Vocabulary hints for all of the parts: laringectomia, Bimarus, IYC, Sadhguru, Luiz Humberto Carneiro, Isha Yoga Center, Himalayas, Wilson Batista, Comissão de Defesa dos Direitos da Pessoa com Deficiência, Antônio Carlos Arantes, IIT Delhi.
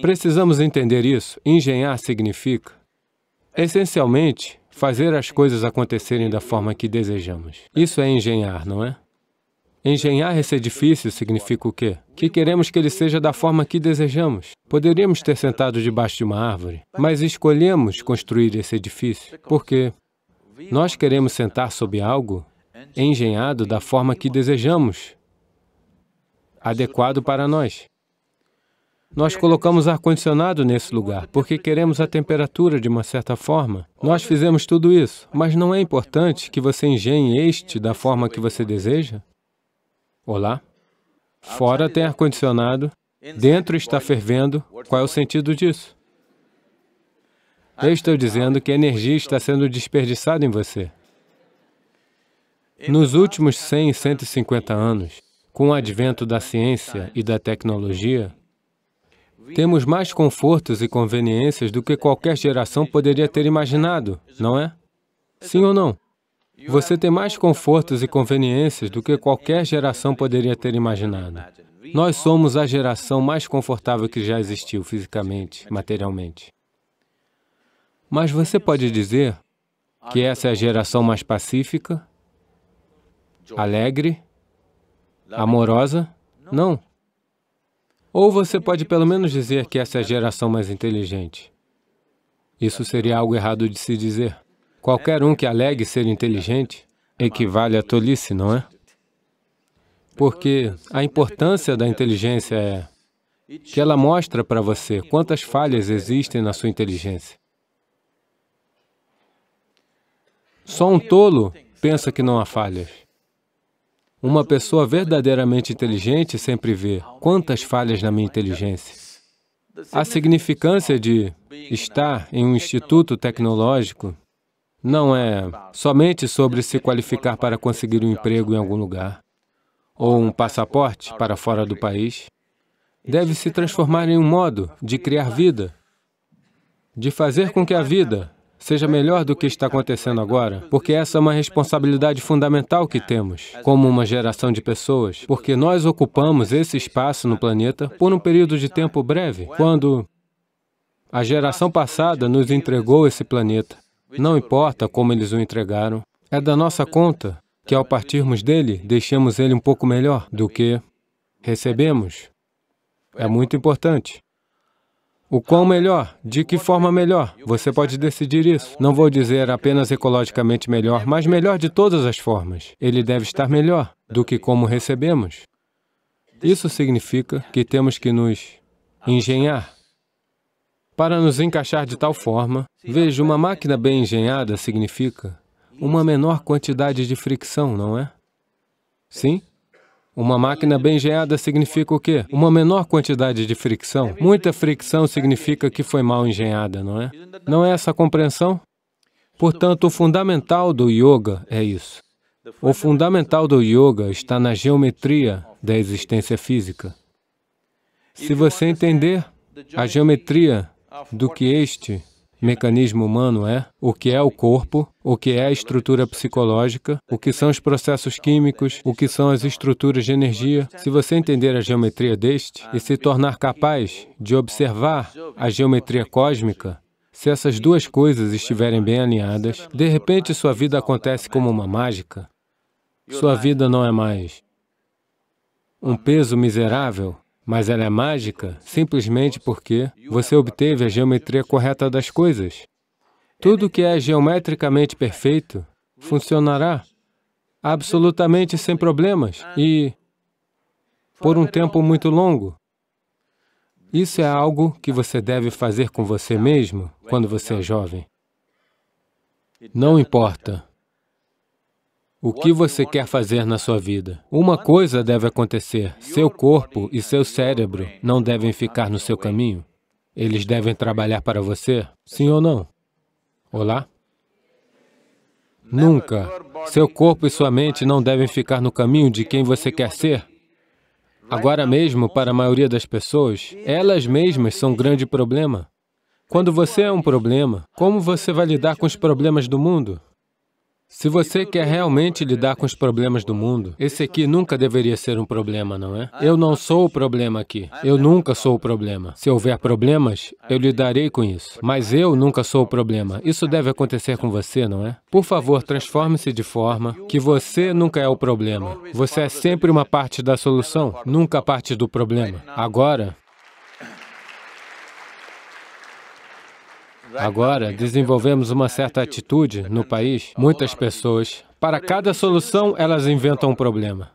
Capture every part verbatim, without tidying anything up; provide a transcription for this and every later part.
Precisamos entender isso. Engenhar significa, essencialmente, fazer as coisas acontecerem da forma que desejamos. Isso é engenhar, não é? Engenhar esse edifício significa o quê? Que queremos que ele seja da forma que desejamos. Poderíamos ter sentado debaixo de uma árvore, mas escolhemos construir esse edifício, porque nós queremos sentar sobre algo engenhado da forma que desejamos, adequado para nós. Nós colocamos ar-condicionado nesse lugar, porque queremos a temperatura de uma certa forma. Nós fizemos tudo isso, mas não é importante que você engenhe este da forma que você deseja? Olá? Fora tem ar-condicionado, dentro está fervendo, qual é o sentido disso? Eu estou dizendo que a energia está sendo desperdiçada em você. Nos últimos cem, cento e cinquenta anos, com o advento da ciência e da tecnologia, temos mais confortos e conveniências do que qualquer geração poderia ter imaginado, não é? Sim ou não? Você tem mais confortos e conveniências do que qualquer geração poderia ter imaginado. Nós somos a geração mais confortável que já existiu fisicamente, materialmente. Mas você pode dizer que essa é a geração mais pacífica, alegre, amorosa? Não. Ou você pode pelo menos dizer que essa é a geração mais inteligente. Isso seria algo errado de se dizer. Qualquer um que alegue ser inteligente equivale à tolice, não é? Porque a importância da inteligência é que ela mostra para você quantas falhas existem na sua inteligência. Só um tolo pensa que não há falhas. Uma pessoa verdadeiramente inteligente sempre vê quantas falhas na minha inteligência. A significância de estar em um instituto tecnológico não é somente sobre se qualificar para conseguir um emprego em algum lugar ou um passaporte para fora do país. Deve se transformar em um modo de criar vida, de fazer com que a vida seja melhor do que está acontecendo agora, porque essa é uma responsabilidade fundamental que temos, como uma geração de pessoas, porque nós ocupamos esse espaço no planeta por um período de tempo breve, quando a geração passada nos entregou esse planeta. Não importa como eles o entregaram, é da nossa conta que, ao partirmos dele, deixemos ele um pouco melhor do que recebemos. É muito importante. O quão melhor? De que forma melhor? Você pode decidir isso. Não vou dizer apenas ecologicamente melhor, mas melhor de todas as formas. Ele deve estar melhor do que como recebemos. Isso significa que temos que nos engenhar para nos encaixar de tal forma. Veja, uma máquina bem engenhada significa uma menor quantidade de fricção, não é? Sim? Uma máquina bem engenhada significa o quê? Uma menor quantidade de fricção. Muita fricção significa que foi mal engenhada, não é? Não é essa a compreensão? Portanto, o fundamental do yoga é isso. O fundamental do yoga está na geometria da existência física. Se você entender a geometria do que este mecanismo humano é, o que é o corpo, o que é a estrutura psicológica, o que são os processos químicos, o que são as estruturas de energia. Se você entender a geometria deste e se tornar capaz de observar a geometria cósmica, se essas duas coisas estiverem bem alinhadas, de repente sua vida acontece como uma mágica. Sua vida não é mais um peso miserável, mas ela é mágica simplesmente porque você obteve a geometria correta das coisas. Tudo que é geometricamente perfeito funcionará absolutamente sem problemas e por um tempo muito longo. Isso é algo que você deve fazer com você mesmo quando você é jovem. Não importa o que você quer fazer na sua vida. Uma coisa deve acontecer, seu corpo e seu cérebro não devem ficar no seu caminho. Eles devem trabalhar para você, sim ou não? Olá? Nunca. Seu corpo e sua mente não devem ficar no caminho de quem você quer ser. Agora mesmo, para a maioria das pessoas, elas mesmas são um grande problema. Quando você é um problema, como você vai lidar com os problemas do mundo? Se você quer realmente lidar com os problemas do mundo, esse aqui nunca deveria ser um problema, não é? Eu não sou o problema aqui. Eu nunca sou o problema. Se houver problemas, eu lidarei com isso. Mas eu nunca sou o problema. Isso deve acontecer com você, não é? Por favor, transforme-se de forma que você nunca é o problema. Você é sempre uma parte da solução, nunca parte do problema. Agora... Agora, desenvolvemos uma certa atitude no país. Muitas pessoas, para cada solução, elas inventam um problema.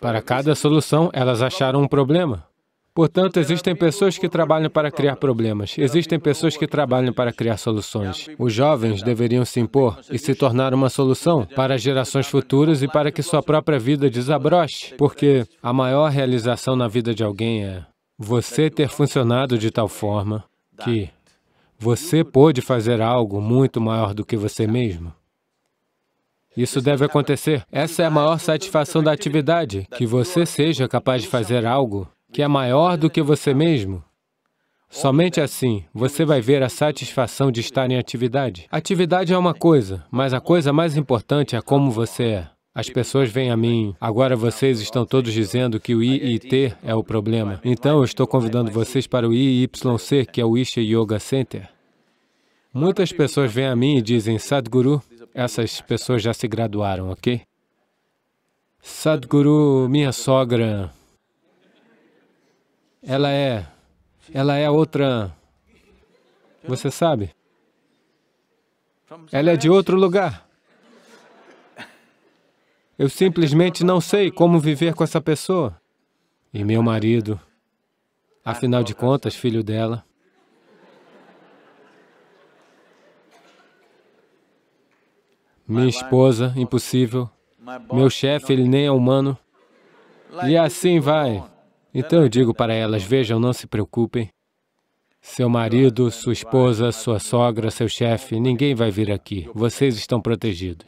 Para cada solução, elas acharam um problema. Portanto, existem pessoas que trabalham para criar problemas. Existem pessoas que trabalham para criar soluções. Os jovens deveriam se impor e se tornar uma solução para gerações futuras e para que sua própria vida desabroche, porque a maior realização na vida de alguém é... você ter funcionado de tal forma que você pôde fazer algo muito maior do que você mesmo. Isso deve acontecer. Essa é a maior satisfação da atividade, que você seja capaz de fazer algo que é maior do que você mesmo. Somente assim, você vai ver a satisfação de estar em atividade. Atividade é uma coisa, mas a coisa mais importante é como você é. As pessoas vêm a mim, agora vocês estão todos dizendo que o I I T é o problema. Então, eu estou convidando vocês para o I Y C, que é o Isha Yoga Center. Muitas pessoas vêm a mim e dizem, Sadhguru, essas pessoas já se graduaram, ok? Sadhguru, minha sogra, ela é, ela é outra, você sabe? Ela é de outro lugar. Eu simplesmente não sei como viver com essa pessoa. E meu marido, afinal de contas, filho dela. Minha esposa, impossível. Meu chefe, ele nem é humano. E assim vai. Então eu digo para elas, vejam, não se preocupem. Seu marido, sua esposa, sua sogra, seu chefe, ninguém vai vir aqui. Vocês estão protegidos.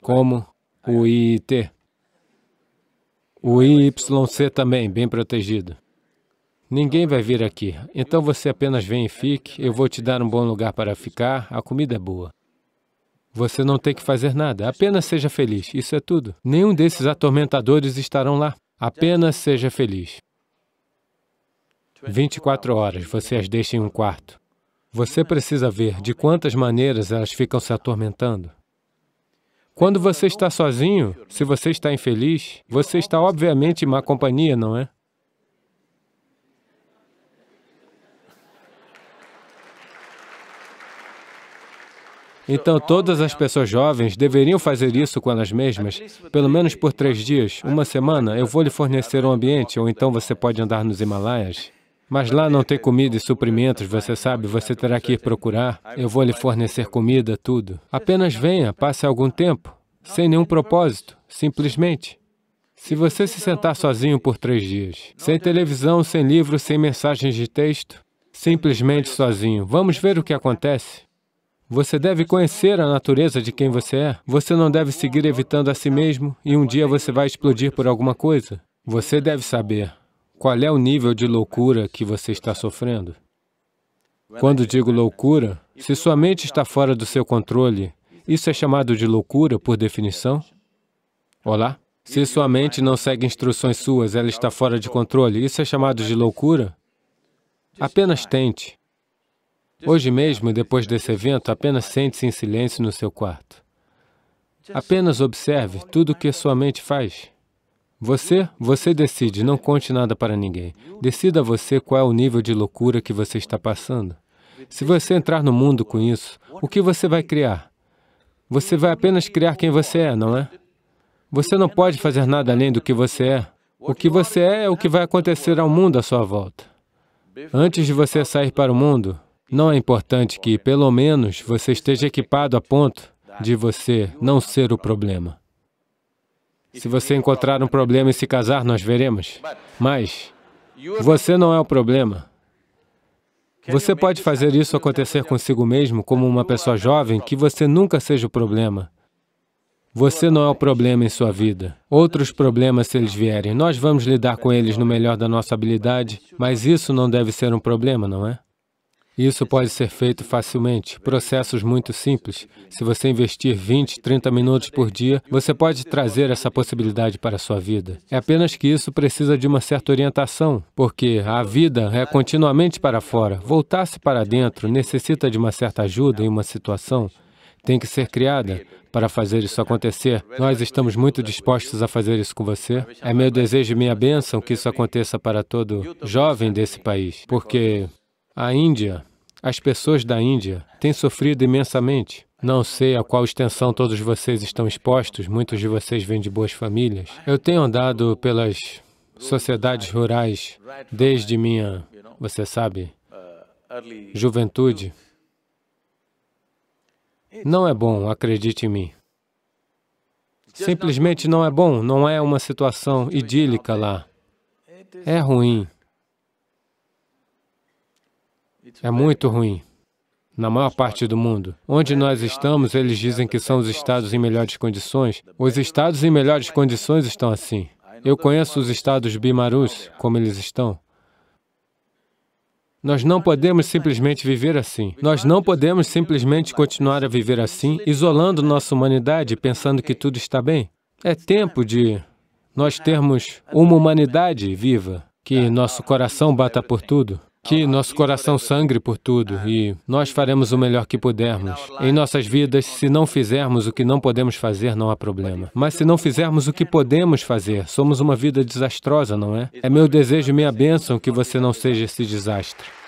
Como o I I T. O I Y C também, bem protegido. Ninguém vai vir aqui. Então você apenas vem e fique, eu vou te dar um bom lugar para ficar, a comida é boa. Você não tem que fazer nada, apenas seja feliz, isso é tudo. Nenhum desses atormentadores estarão lá. Apenas seja feliz. vinte e quatro horas, você as deixa em um quarto. Você precisa ver de quantas maneiras elas ficam se atormentando. Quando você está sozinho, se você está infeliz, você está obviamente em má companhia, não é? Então, todas as pessoas jovens deveriam fazer isso com elas mesmas, pelo menos por três dias, uma semana, eu vou lhe fornecer um ambiente, ou então você pode andar nos Himalaias. Mas lá não tem comida e suprimentos, você sabe, você terá que ir procurar. Eu vou lhe fornecer comida, tudo. Apenas venha, passe algum tempo, sem nenhum propósito, simplesmente. Se você se sentar sozinho por três dias, sem televisão, sem livro, sem mensagens de texto, simplesmente sozinho, vamos ver o que acontece. Você deve conhecer a natureza de quem você é. Você não deve seguir evitando a si mesmo e um dia você vai explodir por alguma coisa. Você deve saber. Qual é o nível de loucura que você está sofrendo? Quando digo loucura, se sua mente está fora do seu controle, isso é chamado de loucura, por definição? Olá? Se sua mente não segue instruções suas, ela está fora de controle, isso é chamado de loucura? Apenas tente. Hoje mesmo, depois desse evento, apenas sente-se em silêncio no seu quarto. Apenas observe tudo o que sua mente faz. Você, você decide, não conte nada para ninguém. Decida você qual é o nível de loucura que você está passando. Se você entrar no mundo com isso, o que você vai criar? Você vai apenas criar quem você é, não é? Você não pode fazer nada além do que você é. O que você é é o que vai acontecer ao mundo à sua volta. Antes de você sair para o mundo, não é importante que, pelo menos, você esteja equipado a ponto de você não ser o problema. Se você encontrar um problema e se casar, nós veremos. Mas você não é o problema. Você pode fazer isso acontecer consigo mesmo, como uma pessoa jovem, que você nunca seja o problema. Você não é o problema em sua vida. Outros problemas, se eles vierem, nós vamos lidar com eles no melhor da nossa habilidade, mas isso não deve ser um problema, não é? Isso pode ser feito facilmente, processos muito simples. Se você investir vinte, trinta minutos por dia, você pode trazer essa possibilidade para a sua vida. É apenas que isso precisa de uma certa orientação, porque a vida é continuamente para fora. Voltar-se para dentro necessita de uma certa ajuda em uma situação. Tem que ser criada para fazer isso acontecer. Nós estamos muito dispostos a fazer isso com você. É meu desejo e minha bênção que isso aconteça para todo jovem desse país, porque a Índia, as pessoas da Índia têm sofrido imensamente. Não sei a qual extensão todos vocês estão expostos, muitos de vocês vêm de boas famílias. Eu tenho andado pelas sociedades rurais desde minha, você sabe, juventude. Não é bom, acredite em mim. Simplesmente não é bom, não é uma situação idílica lá. É ruim. É muito ruim, na maior parte do mundo. Onde nós estamos, eles dizem que são os estados em melhores condições. Os estados em melhores condições estão assim. Eu conheço os estados Bimarus, como eles estão. Nós não podemos simplesmente viver assim. Nós não podemos simplesmente continuar a viver assim, isolando nossa humanidade, pensando que tudo está bem. É tempo de nós termos uma humanidade viva, que nosso coração bata por tudo, que nosso coração sangre por tudo, e nós faremos o melhor que pudermos. Em nossas vidas, se não fizermos o que não podemos fazer, não há problema. Mas se não fizermos o que podemos fazer, somos uma vida desastrosa, não é? É meu desejo e minha bênção que você não seja esse desastre.